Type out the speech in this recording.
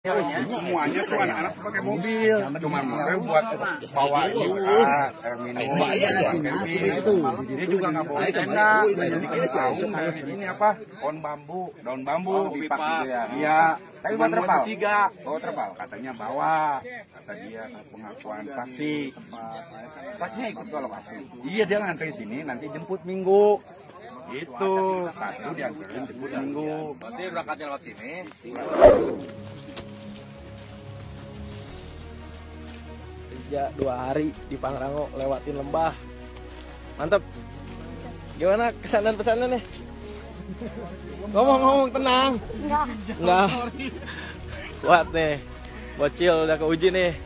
Ya, semuanya tuh anak-anak pakai mobil, cuma mereka buat bawa jual, air minum, dia juga nggak bawa tenda, jadi kita tahu ini apa, daun bambu, pipa, iya, tapi buat terpal, katanya bawa, kata dia pengakuan taksinya ikut kalau asli, iya dia ngantri sini, nanti jemput Minggu. Itu satu diantarin jemput Minggu. Berarti berangkatnya lewat sini. Kerja 2 hari di Pangrango lewatin lembah. Mantap. Gimana kesan dan pesannya nih? Ngomong-ngomong tenang. Enggak. Kuat nih. Bocil udah keuji nih.